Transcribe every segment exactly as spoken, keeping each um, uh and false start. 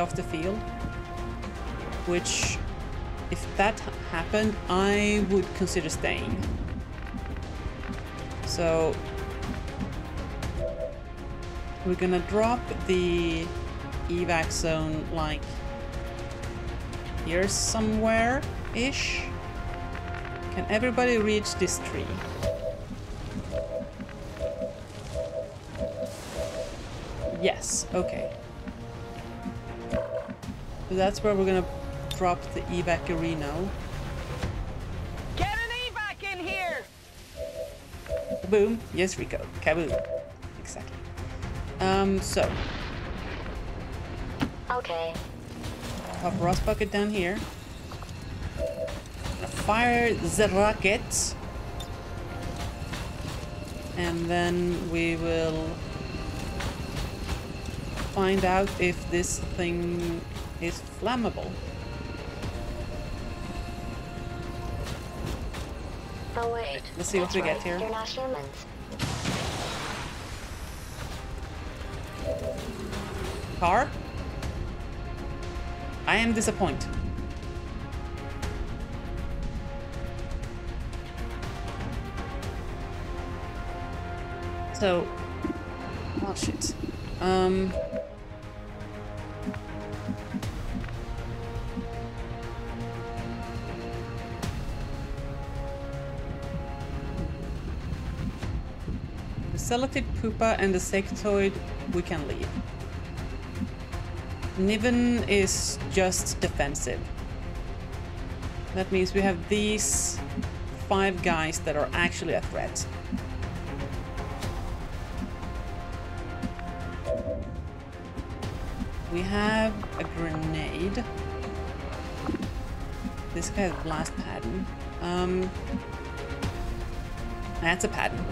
off the field, which if that happened, I would consider staying. So we're gonna drop the evac zone like here somewhere-ish. Can everybody reach this tree? Yes, okay. So that's where we're gonna drop the evac Reno. Get an evac in here! Boom. Yes, Rico. Kaboom. Exactly. Um, so. Okay. Pop Rustbucket down here. Fire the rocket. And then we will find out if this thing is flammable. Oh wait. Let's see what we get here. You're not humans. Car? I am disappointed. So, oh shit. Um, the Celatid Pupa and the Sectoid we can leave. Niven is just defensive. That means we have these five guys that are actually a threat. We have a grenade. This guy has a blast pattern. Um, that's a pattern.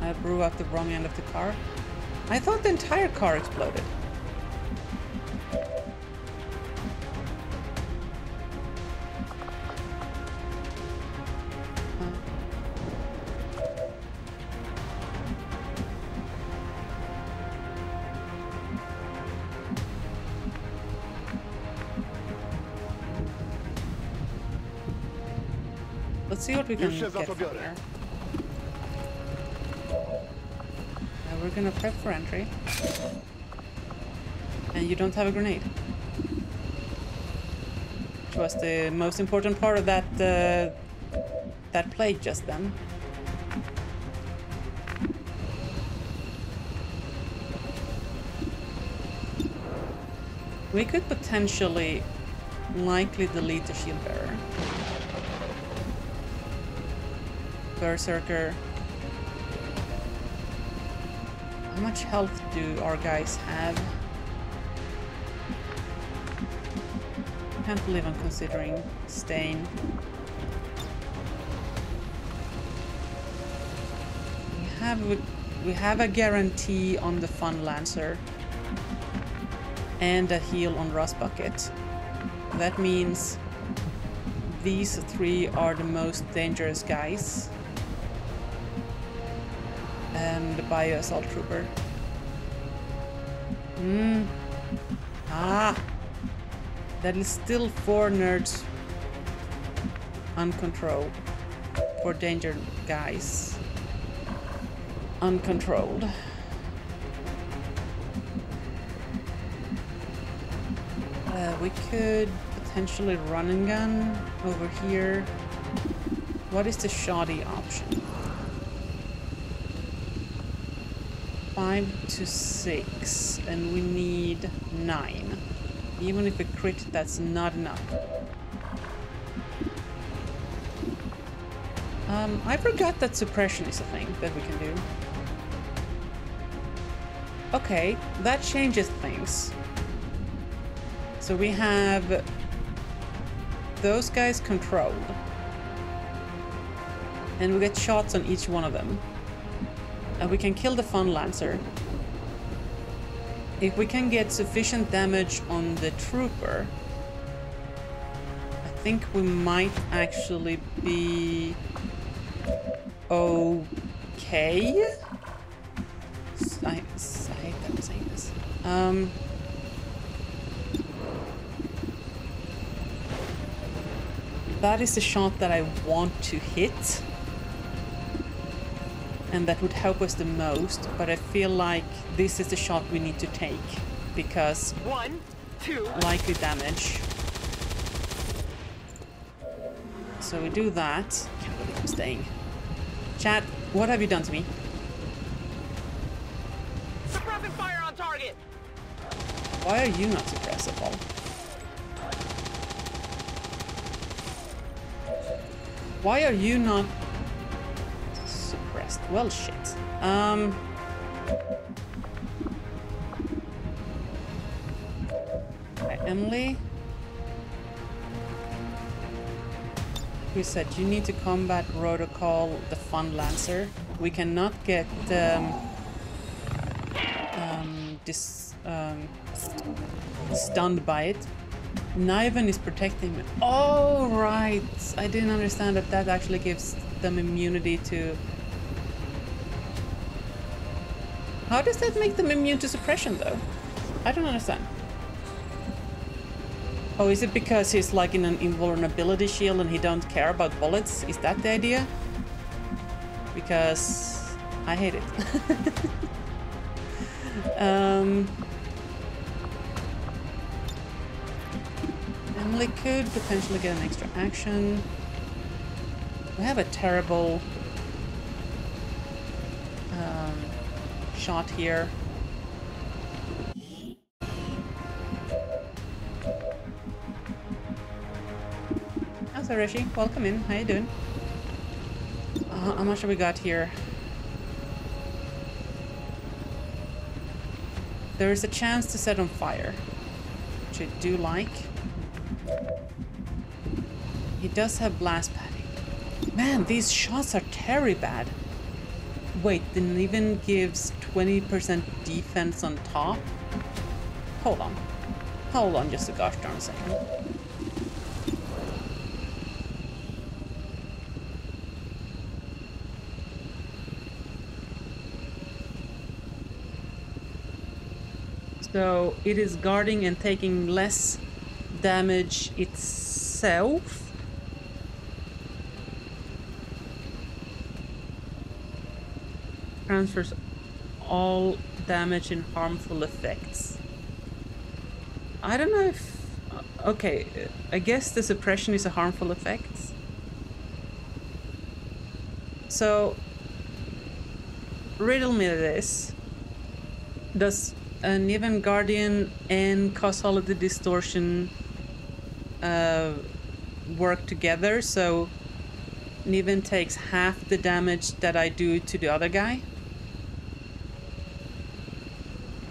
I blew up the wrong end of the car. I thought the entire car exploded. We can get from here. Now we're gonna prep for entry. And you don't have a grenade. Which was the most important part of that uh, that play just then. We could potentially likely delete the shield bearer. Berserker. How much health do our guys have? Can't believe I'm considering staying. We have a, we have a guarantee on the Fun Lancer and a heal on Rustbucket. That means these three are the most dangerous guys. And the bio assault trooper. Mm. Ah, that is still four nerds uncontrolled, four danger guys uncontrolled. Uh, we could potentially run and gun over here. What is the shoddy option? five to six, and we need nine. Even if we crit, that's not enough. Um, I forgot that suppression is a thing that we can do. Okay, that changes things. So we have those guys controlled. And we get shots on each one of them. And we can kill the Fun Lancer. If we can get sufficient damage on the trooper, I think we might actually be okay. I, I hate that I'm saying this. Um... That is the shot that I want to hit. And that would help us the most, but I feel like this is the shot we need to take. Because one, two, likely damage. So we do that. Can't believe I'm staying. Chat, what have you done to me? Suppressing fire on target! Why are you not suppressible? Why are you not suppressed? Well, shit. Um. Right, Emily. Who said you need to combat protocol the Fun Lancer? We cannot get um, um, dis, um, stunned by it. Niven is protecting me. Oh, right. I didn't understand that that actually gives them immunity to... How does that make them immune to suppression, though? I don't understand. Oh, is it because he's like in an invulnerability shield and he don't care about bullets? Is that the idea? Because I hate it. um... Emily could potentially get an extra action. We have a terrible um, shot here. How's oh, Rishi? Welcome in. How you doing? Uh, how much have we got here? There is a chance to set on fire, which I do like. He does have blast padding. Man, these shots are terribly bad. Wait, the Niven gives twenty percent defense on top? Hold on. Hold on just a gosh darn second. So it is guarding and taking less damage itself. Transfers all damage in harmful effects. I don't know if... Okay, I guess the suppression is a harmful effect. So, riddle me this. Does an even guardian and causality distortion uh, work together? So, Niven takes half the damage that I do to the other guy?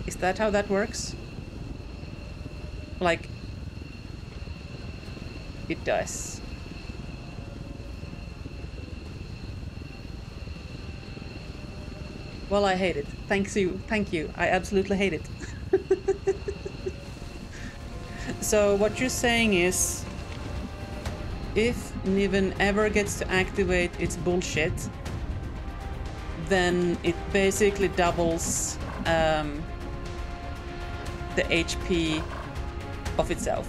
Is that how that works? Like, it does. Well, I hate it. Thanks you. Thank you. I absolutely hate it. So what you're saying is, if Niven ever gets to activate its bullshit, then it basically doubles um, the H P of itself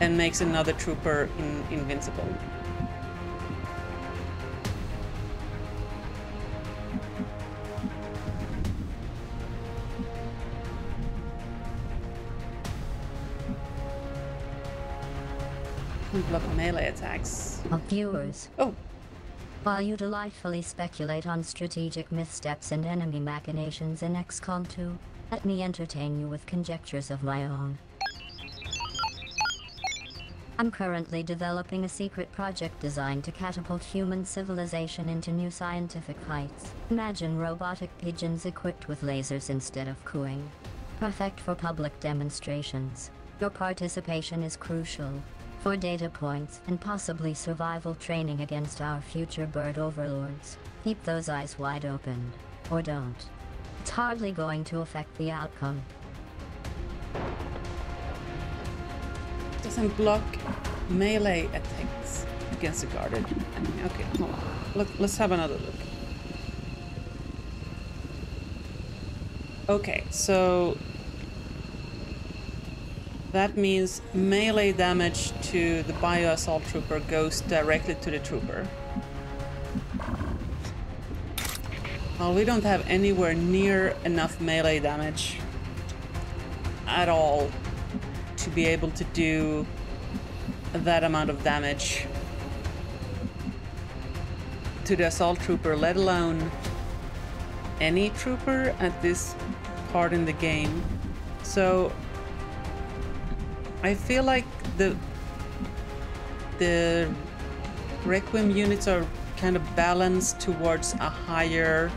and makes another trooper in invincible. Block melee attacks. Of viewers. Oh. While you delightfully speculate on strategic missteps and enemy machinations in X COM two, let me entertain you with conjectures of my own. I'm currently developing a secret project designed to catapult human civilization into new scientific heights. Imagine robotic pigeons equipped with lasers instead of cooing. Perfect for public demonstrations. Your participation is crucial. For data points and possibly survival training against our future bird overlords. Keep those eyes wide open, or don't. It's hardly going to affect the outcome. Doesn't block melee attacks against the guarded enemy. Okay, hold on. Look, let's have another look. Okay, so that means melee damage to the bio assault trooper goes directly to the trooper. Well, we don't have anywhere near enough melee damage at all to be able to do that amount of damage to the assault trooper, let alone any trooper at this part in the game. So I feel like the the Requiem units are kind of balanced towards a higher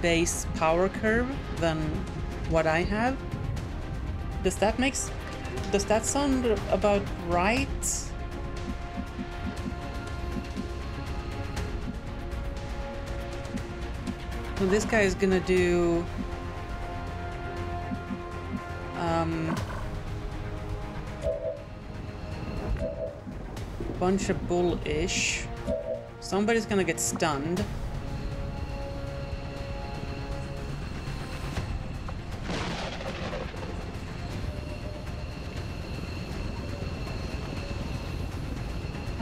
base power curve than what I have. Does that makes does that sound about right? So this guy is gonna do um, a bunch of bull-ish. Somebody's gonna get stunned.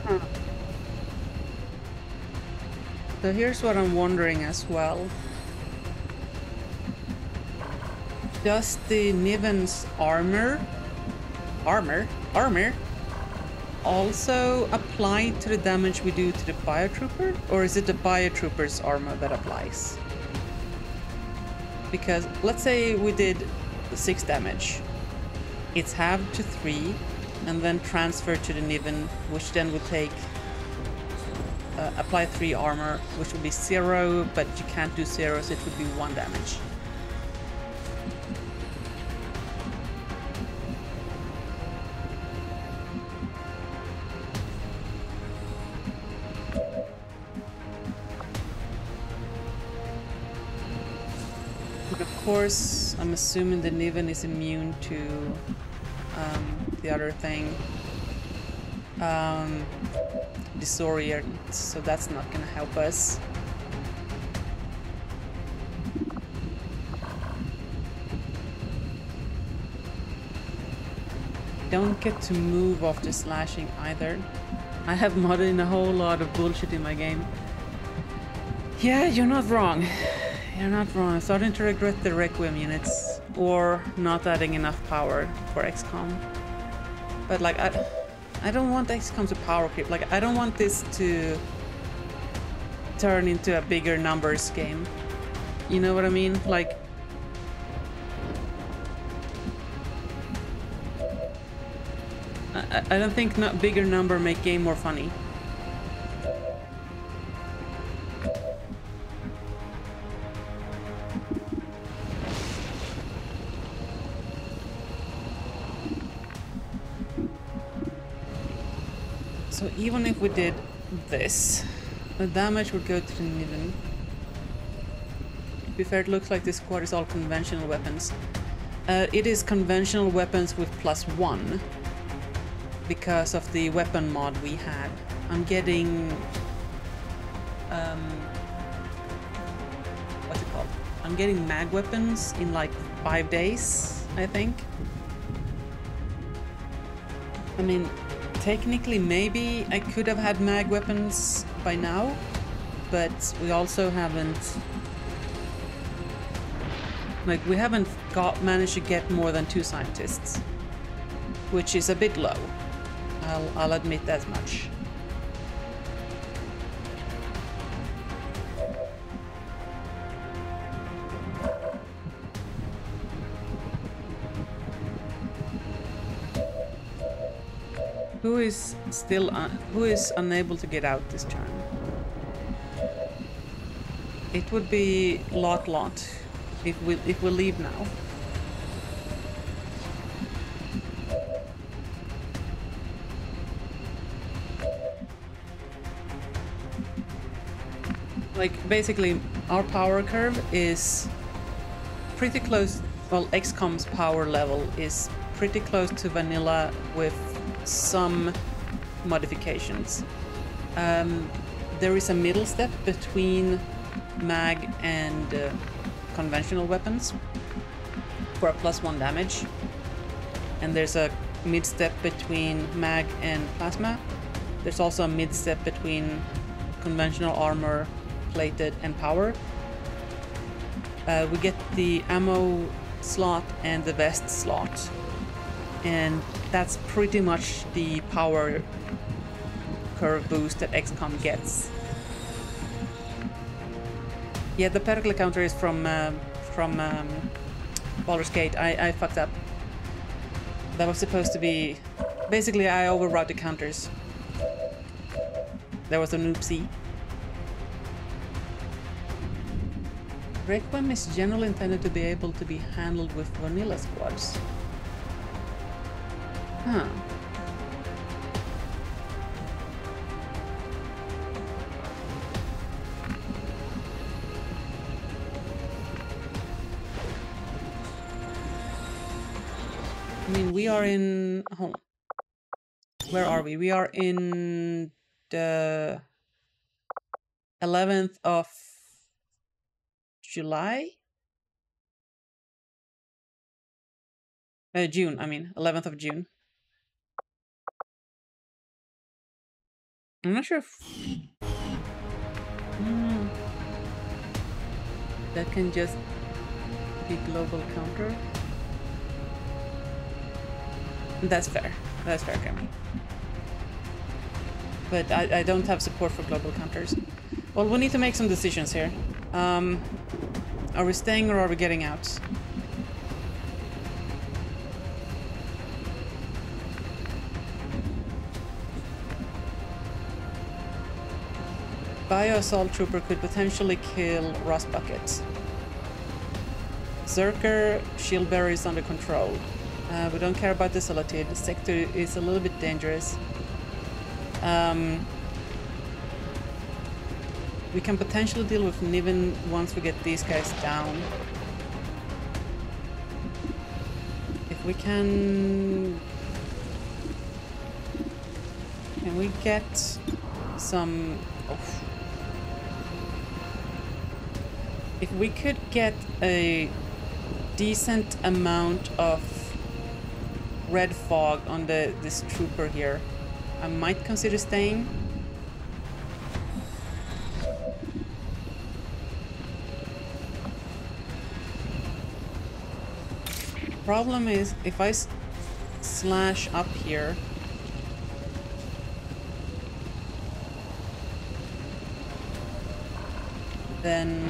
Huh. So here's what I'm wondering as well. Does the Niven's armor, armor, armor, also apply to the damage we do to the biotrooper? Or is it the biotrooper's armor that applies? Because let's say we did six damage. It's halved to three and then transferred to the Niven, which then would take, uh, apply three armor, which would be zero, but you can't do zero, so it would be one damage. Of course, I'm assuming the Niven is immune to um, the other thing, um, disorient, so that's not gonna help us. Don't get to move off the slashing either. I have modded in a whole lot of bullshit in my game. Yeah, you're not wrong. You're not wrong. I'm starting to regret the Requiem units or not adding enough power for X COM. But like, I, I don't want X COM to power creep. Like, I don't want this to turn into a bigger numbers game. You know what I mean? Like, I, I don't think not bigger number make game more funny. So even if we did this, the damage would go to the Niven. To be fair, it looks like this squad is all conventional weapons. Uh, it is conventional weapons with plus one because of the weapon mod we had. I'm getting... Um, what's it called? I'm getting mag weapons in like five days, I think. I mean... Technically, maybe I could have had mag weapons by now, but we also haven't... Like, we haven't got managed to get more than two scientists, which is a bit low. I'll, I'll admit as much. Who is still un who is unable to get out this turn? It would be Lot-Lot if we if we leave now. Like basically, our power curve is pretty close. Well, X COM's power level is pretty close to vanilla with some modifications. Um, there is a middle step between mag and uh, conventional weapons. for a plus one damage. And there's a mid-step between mag and plasma. There's also a mid-step between conventional armor, plated, and power. Uh, we get the ammo slot and the vest slot. And that's pretty much the power curve boost that X COM gets. Yeah, the particle counter is from uh, from um, Baldur's Gate. I, I fucked up. That was supposed to be... Basically, I overwrote the counters. There was an oopsie. Requiem is generally intended to be able to be handled with vanilla squads. Huh. I mean, we are in... Hold on. Where are we? We are in the eleventh of July? Uh, June, I mean. eleventh of June. I'm not sure if... Mm. That can just be global counter. That's fair. That's fair, Cameron. But I, I don't have support for global counters. Well, we need to make some decisions here. Um, are we staying or are we getting out? Bio Assault Trooper could potentially kill Rustbucket. Zerker, Shieldbearer is under control. Uh, we don't care about the Solitude. The sector is a little bit dangerous. Um, we can potentially deal with Niven once we get these guys down. If we can... Can we get some... Oh. If we could get a decent amount of red fog on the this trooper here, I might consider staying. Problem is, if I s slash up here, then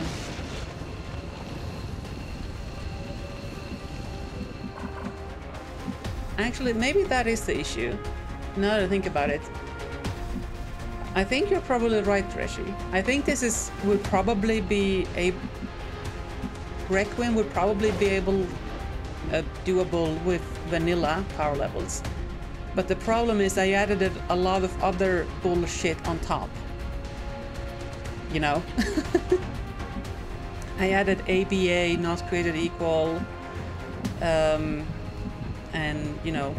actually, maybe that is the issue. Now that I think about it, I think you're probably right, Treshi. I think this is would probably be a Requiem would probably be able uh, doable with vanilla power levels, but the problem is I added a lot of other bullshit on top. You know, I added A B A not created equal, um, and you know.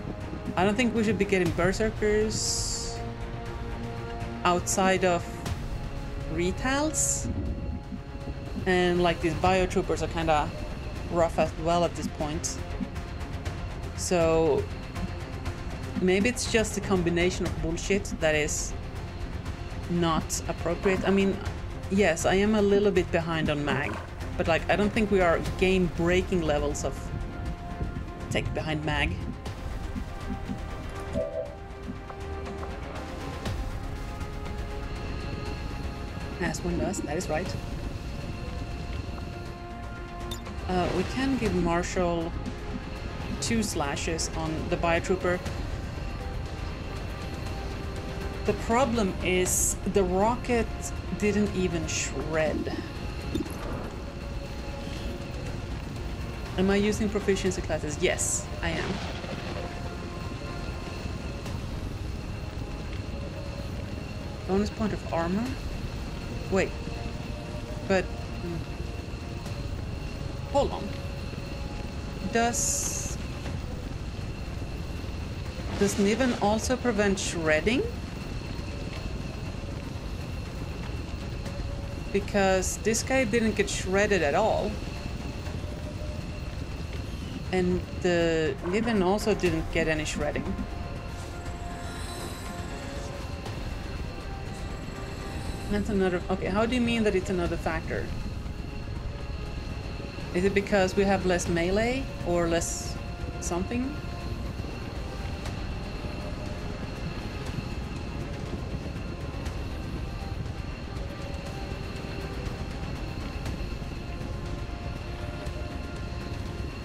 I don't think we should be getting berserkers outside of retals, and like these bio troopers are kind of rough as well at this point. So maybe it's just a combination of bullshit that is not appropriate. I mean, yes, I am a little bit behind on mag, but like I don't think we are game-breaking levels of tech behind mag. As one does, that is right. Uh, we can give Marshall two slashes on the Biotrooper. The problem is the rocket didn't even shred. Am I using proficiency classes? Yes, I am. Bonus point of armor? Wait, but hold on. Does does Niven also prevent shredding? Because this guy didn't get shredded at all. And the Niven also didn't get any shredding. That's another... Okay, how do you mean that it's another factor? Is it because we have less melee or less something?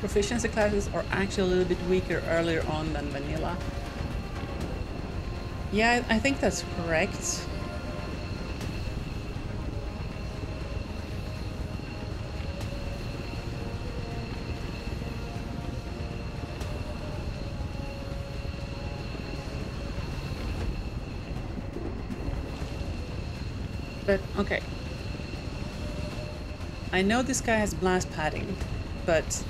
Proficiency classes are actually a little bit weaker earlier on than vanilla. Yeah, I think that's correct. But, okay. I know this guy has blast padding, but...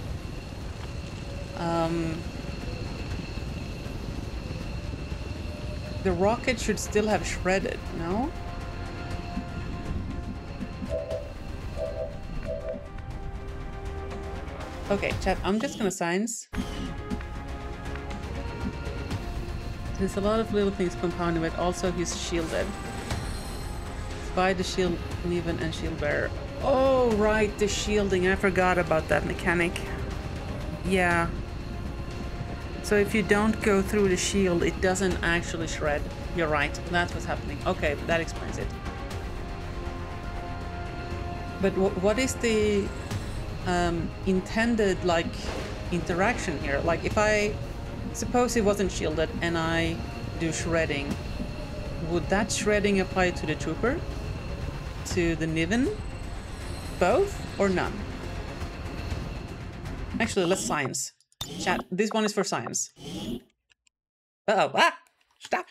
Um, the rocket should still have shredded, no? Okay, chat, I'm just gonna science. There's a lot of little things compounded, but also he's shielded. By the shield, Niven and shield bearer. Oh, right, the shielding. I forgot about that mechanic. Yeah. So if you don't go through the shield, it doesn't actually shred. You're right, that's what's happening. Okay, that explains it. But w what is the um, intended, like, interaction here? Like, if I... Suppose it wasn't shielded and I do shredding. Would that shredding apply to the trooper? To the Niven? Both? Or none? Actually, let's science. Chat, this one is for science. Uh oh, ah! Stop!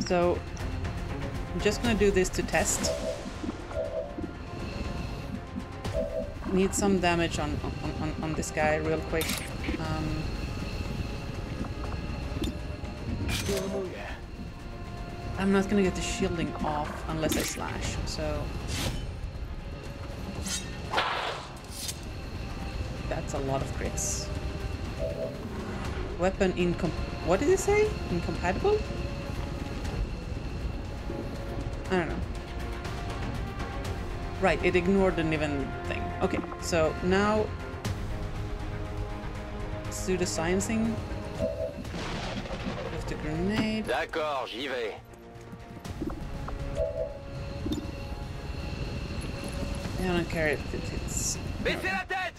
So, I'm just gonna do this to test. Need some damage on, on, on, on this guy real quick. Um, I'm not gonna get the shielding off unless I slash, so... That's a lot of crits. Weapon incom... What did it say? Incompatible? I don't know. Right, it ignored the Niven thing. Okay, so now... Let's do the sciencing. With the grenade... D'accord, j'y vais. I don't care if it hits... Baissez la tête!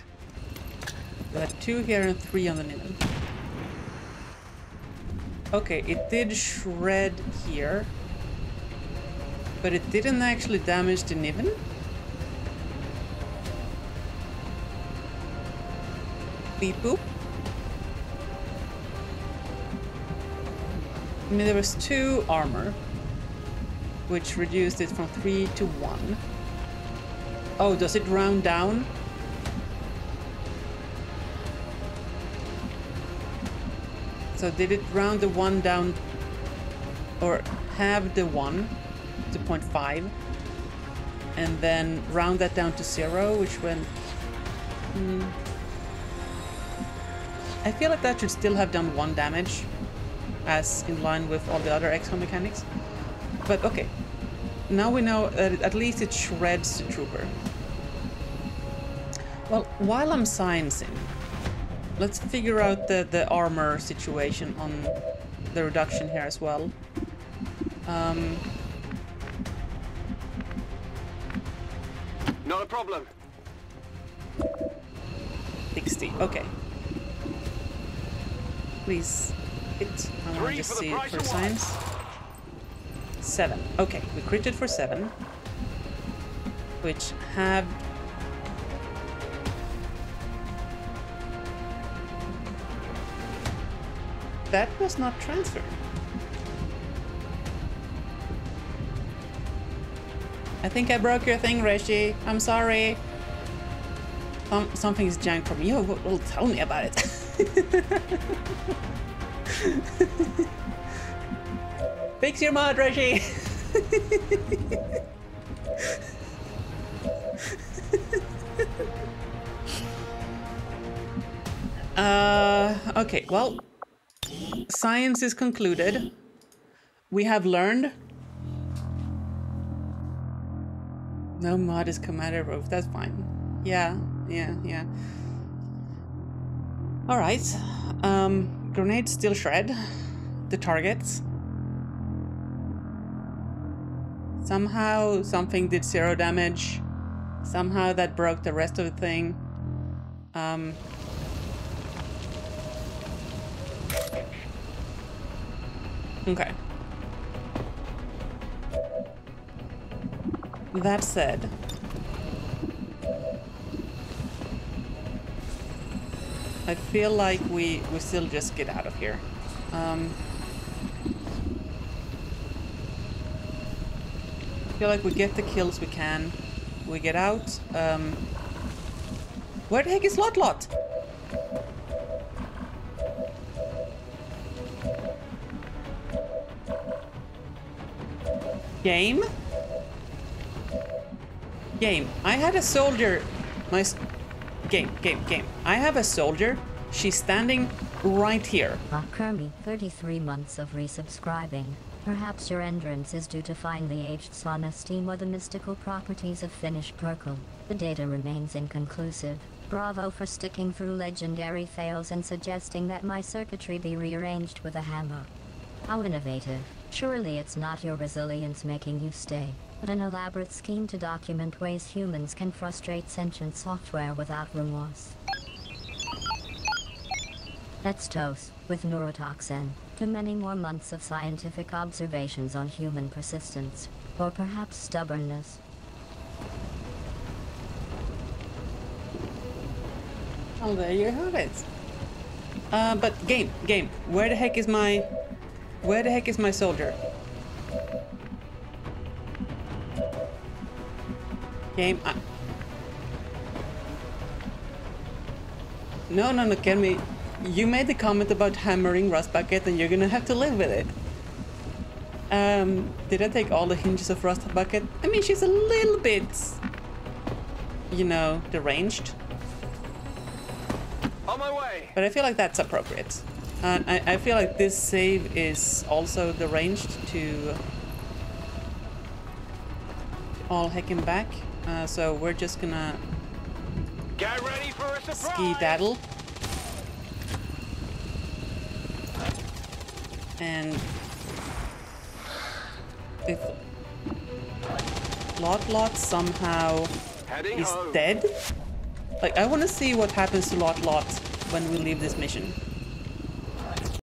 We had two here and three on the Niven. Okay, it did shred here. But it didn't actually damage the Niven. Beep boop. I mean, there was two armor, which reduced it from three to one. Oh, does it round down? So did it round the one down, or have the one to zero point five, and then round that down to zero, which went... Hmm. I feel like that should still have done one damage, as in line with all the other X COM mechanics. But okay, now we know that at least it shreds the trooper. Well, while I'm sciencing, let's figure out the, the armor situation on the reduction here as well. Um, Not a problem. sixty, okay. Please hit. I want to just see it for science. seven, okay. We critted for seven. Which have... That was not transferred. I think I broke your thing, Reggie. I'm sorry. Um, something is jank from you. Well, tell me about it. Fix your mod, Reggie. Uh, okay, well, science is concluded. We have learned. No mod is commander roof, that's fine. Yeah, yeah, yeah. All right, um, grenades still shred the targets. Somehow something did zero damage. Somehow that broke the rest of the thing. Um, okay. That said, I feel like we, we still just get out of here. Um, I feel like we get the kills we can. We get out. Um, where the heck is Lot-Lot? Game? Game. I had a soldier. My game, game, game. I have a soldier. She's standing right here. Kirby, thirty-three months of resubscribing. Perhaps your entrance is due to finely aged sauna steam or the mystical properties of Finnish perkul. The data remains inconclusive. Bravo for sticking through legendary fails and suggesting that my circuitry be rearranged with a hammer. How innovative. Surely it's not your resilience making you stay, but an elaborate scheme to document ways humans can frustrate sentient software without remorse. Let's toast, with neurotoxin, to many more months of scientific observations on human persistence, or perhaps stubbornness. Oh, there you have it. Uh, but game, game, where the heck is my... Where the heck is my soldier? Game. I... No, no, no, can we... You made the comment about hammering Rustbucket and you're gonna have to live with it. Um, did I take all the hinges of Rustbucket? I mean, she's a little bit... You know, deranged. On my way. But I feel like that's appropriate. And uh, I, I feel like this save is also deranged to... all heckin' back. Uh, so we're just gonna... Get ready for a surprise! Ski-daddle. And if Lot-Lot somehow Heading is home. dead, like I want to see what happens to Lot-Lot when we leave this mission.